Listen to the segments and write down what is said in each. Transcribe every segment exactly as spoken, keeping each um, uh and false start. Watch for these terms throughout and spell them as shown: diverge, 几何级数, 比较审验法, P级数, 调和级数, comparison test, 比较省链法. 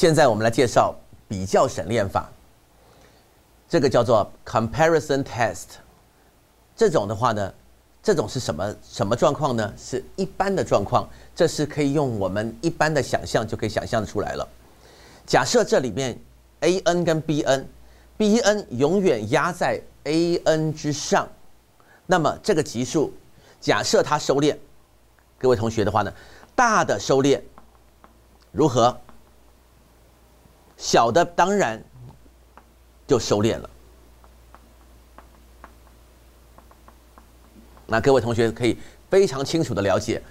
现在我们来介绍比较审验法，这个叫做 comparison test。这种的话呢，这种是什么什么状况呢？是一般的状况，这是可以用我们一般的想象就可以想象出来了。假设这里面 a n 跟 b n，b n 永远压在 a n 之上，那么这个级数假设它收敛，各位同学的话呢，大的收敛如何？ 小的当然就收敛了。那各位同学可以非常清楚的了解，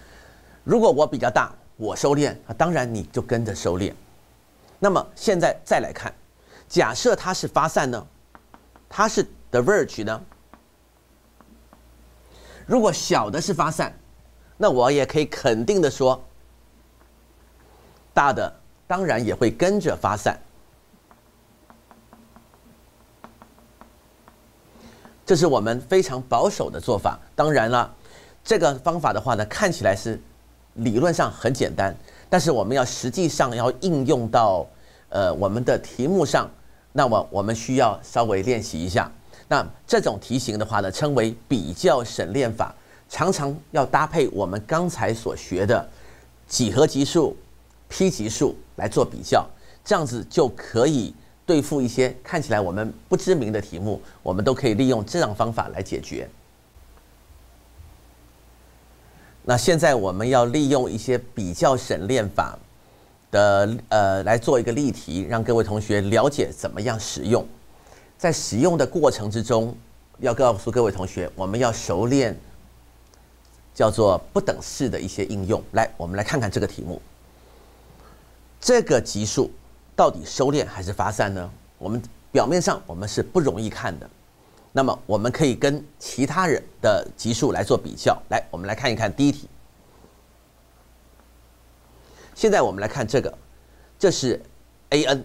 如果我比较大，我收敛，当然你就跟着收敛。那么现在再来看，假设它是发散呢，它是 diverge 呢？如果小的是发散，那我也可以肯定的说，大的 当然也会跟着发散，这是我们非常保守的做法。当然了，这个方法的话呢，看起来是理论上很简单，但是我们要实际上要应用到呃我们的题目上，那么我们需要稍微练习一下。那这种题型的话呢，称为比较审验法，常常要搭配我们刚才所学的几何级数、 P 级数来做比较，这样子就可以对付一些看起来我们不知名的题目，我们都可以利用这样方法来解决。那现在我们要利用一些比较审验法的呃来做一个例题，让各位同学了解怎么样使用。在使用的过程之中，要告诉各位同学，我们要熟练叫做不等式的一些应用。来，我们来看看这个题目。 这个级数到底收敛还是发散呢？我们表面上我们是不容易看的，那么我们可以跟其他人的级数来做比较。来，我们来看一看第一题。现在我们来看这个，这是 a n，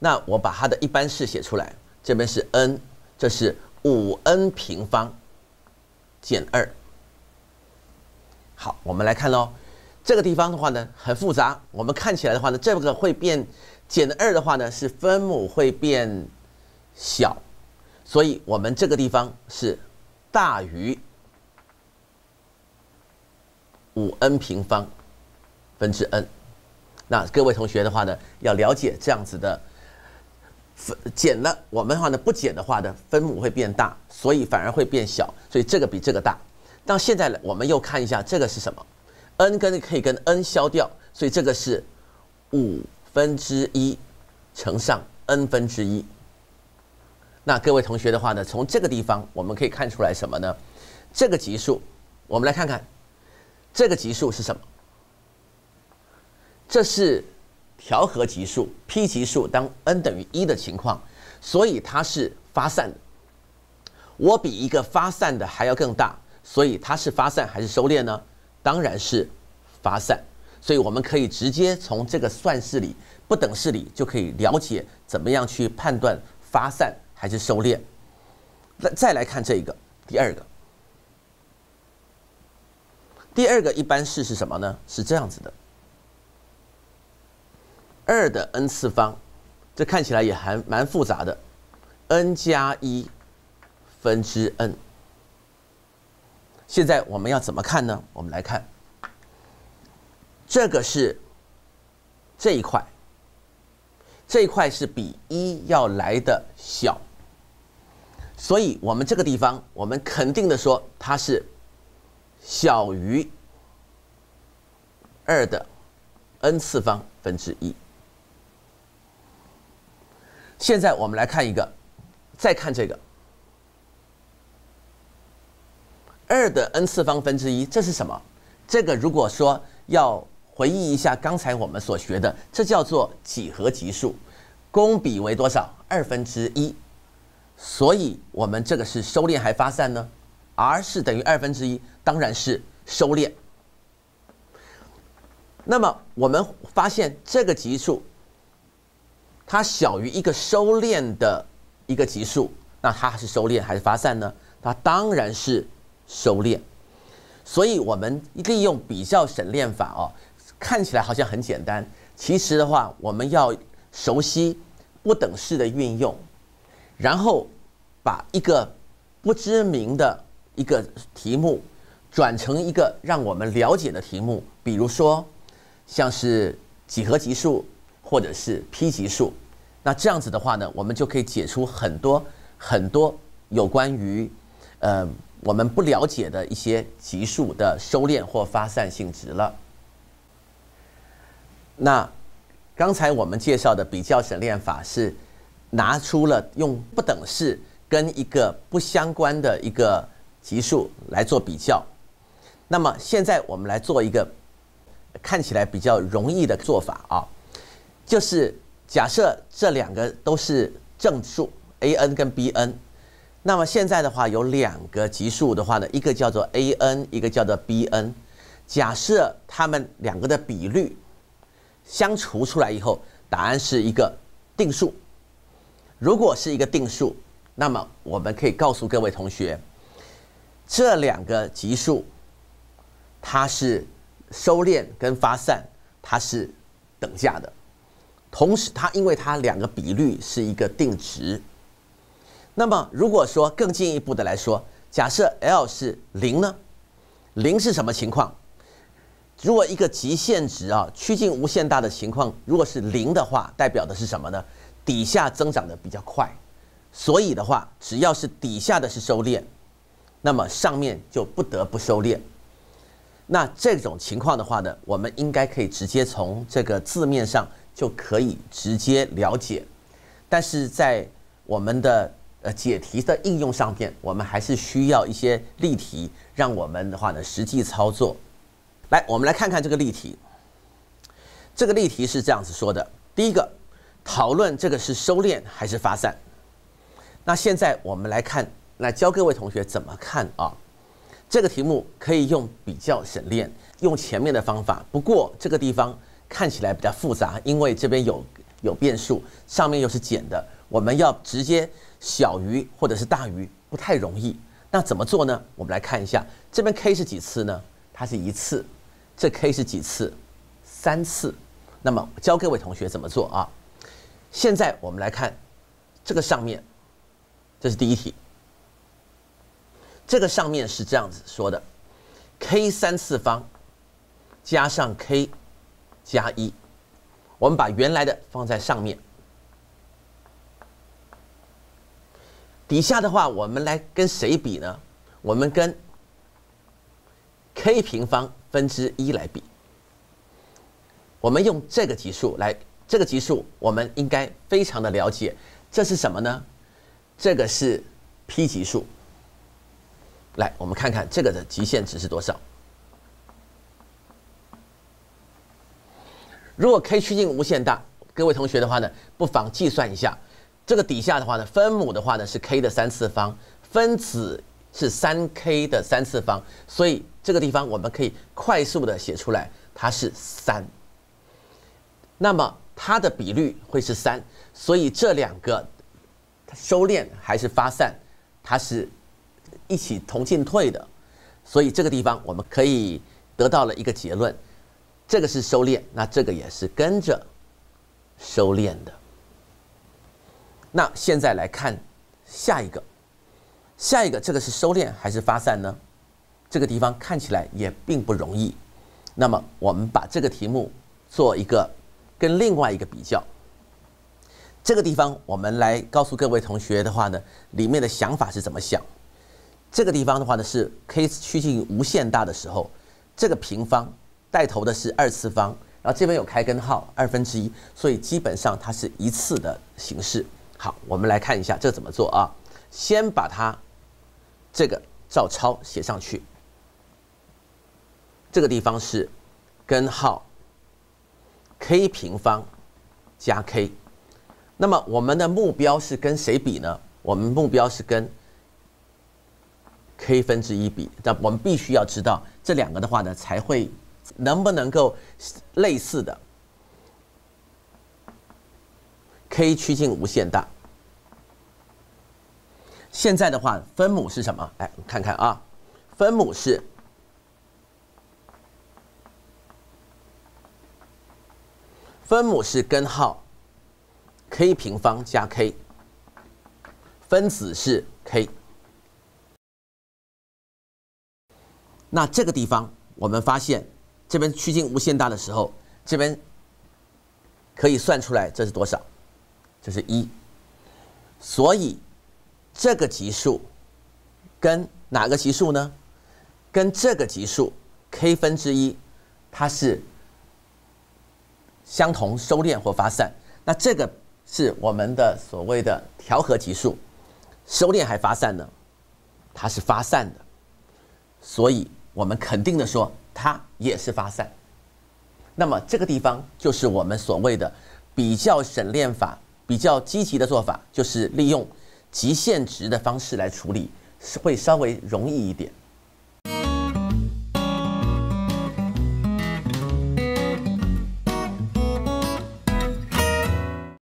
那我把它的一般式写出来，这边是 n， 这是五 n 平方减二。好，我们来看喽。 这个地方的话呢，很复杂。我们看起来的话呢，这个会变减二的话呢，是分母会变小，所以我们这个地方是大于五 n 平方分之 n。那各位同学的话呢，要了解这样子的，减了我们的话呢，不减的话呢，分母会变大，所以反而会变小，所以这个比这个大。那现在呢，我们又看一下这个是什么。 n 跟可以跟 n 消掉，所以这个是五分之一乘上 n 分之一。那各位同学的话呢，从这个地方我们可以看出来什么呢？这个级数，我们来看看这个级数是什么？这是调和级数 p 级数，当 n 等于一的情况，所以它是发散的。我比一个发散的还要更大，所以它是发散还是收敛呢？ 当然是发散，所以我们可以直接从这个算式里、不等式里就可以了解怎么样去判断发散还是收敛。那再来看这个第二个，第二个一般式是什么呢？是这样子的，二的 n 次方，这看起来也还蛮复杂的 ，n 加一分之 n。 现在我们要怎么看呢？我们来看，这个是这一块，这一块是比一要来的小，所以我们这个地方，我们肯定的说它是小于二的 n 次方分之一。现在我们来看一个，再看这个。 二的 n 次方分之一，这是什么？这个如果说要回忆一下刚才我们所学的，这叫做几何级数，公比为多少？二分之一。所以我们这个是收敛还发散呢 ？r 是等于二分之一，当然是收敛。那么我们发现这个级数，它小于一个收敛的一个级数，那它是收敛还是发散呢？它当然是 收敛，所以我们利用比较审验法哦，看起来好像很简单，其实的话，我们要熟悉不等式的运用，然后把一个不知名的一个题目转成一个让我们了解的题目，比如说像是几何级数或者是 p 级数。那这样子的话呢，我们就可以解出很多很多有关于呃我们不了解的一些级数的收敛或发散性质了。那刚才我们介绍的比较省链法是拿出了用不等式跟一个不相关的一个级数来做比较。那么现在我们来做一个看起来比较容易的做法啊，就是假设这两个都是正数 a n 跟 b n， 那么现在的话有两个级数的话呢，一个叫做 a n， 一个叫做 b n。 假设它们两个的比率相除出来以后，答案是一个定数。如果是一个定数，那么我们可以告诉各位同学，这两个级数它是收敛跟发散，它是等价的。同时它因为它两个比率是一个定值。那么如果说更进一步的来说，假设 L 是零呢？零是什么情况？如果一个极限值啊趋近无限大的情况，如果是零的话，代表的是什么呢？底下增长的比较快，所以的话，只要是底下的是收敛，那么上面就不得不收敛。那这种情况的话呢，我们应该可以直接从这个字面上就可以直接了解。但是在我们的呃解题的应用上面，我们还是需要一些例题，让我们的话呢实际操作。来，我们来看看这个例题。这个例题是这样子说的：第一个，讨论这个是收敛还是发散。那现在我们来看，来教各位同学怎么看啊？这个题目可以用比较省链，用前面的方法。不过这个地方看起来比较复杂，因为这边有有变数，上面又是减的，我们要直接小于或者是大于不太容易。那怎么做呢？我们来看一下，这边 k 是几次呢？它是一次。这 k 是几次？三次。那么教各位同学怎么做啊？现在我们来看这个上面，这是第一题。这个上面是这样子说的 ：k 三次方加上 k 加一。我们把原来的放在上面，底下的话，我们来跟谁比呢？我们跟 k 平方分之一来比，我们用这个级数来，这个级数我们应该非常的了解，这是什么呢？这个是 p 级数。来，我们看看这个的极限值是多少。如果 k 趋近无限大，各位同学的话呢，不妨计算一下，这个底下的话呢，分母的话呢是 k 的三次方，分子是 三 k 的三次方，所以这个地方我们可以快速的写出来，它是三。那么它的比率会是三，所以这两个收敛还是发散，它是一起同进退的。所以这个地方我们可以得到了一个结论，这个是收敛，那这个也是跟着收敛的。那现在来看下一个，下一个这个是收敛还是发散呢？这个地方看起来也并不容易，那么我们把这个题目做一个跟另外一个比较。这个地方我们来告诉各位同学的话呢，里面的想法是怎么想。这个地方的话呢是 k 趋近无限大的时候，这个平方带头的是二次方，然后这边有开根号二分之一，所以基本上它是一次的形式。好，我们来看一下这怎么做啊？先把它这个照抄写上去。这个地方是根号 k 平方加 k， 那么我们的目标是跟谁比呢？我们目标是跟 k 分之一比，但我们必须要知道这两个的话呢，才会能不能够类似的 k 趋近无限大。现在的话，分母是什么？来看看啊，分母是分母是根号 k 平方加 k， 分子是 k。那这个地方我们发现，这边趋近无限大的时候，这边可以算出来这是多少？这是一。所以这个级数跟哪个级数呢？跟这个级数 k 分之一，它是相同收敛或发散。那这个是我们的所谓的调和级数，收敛还发散呢？它是发散的，所以我们肯定的说，它也是发散。那么这个地方就是我们所谓的比较省链法，比较积极的做法，就是利用极限值的方式来处理，会稍微容易一点。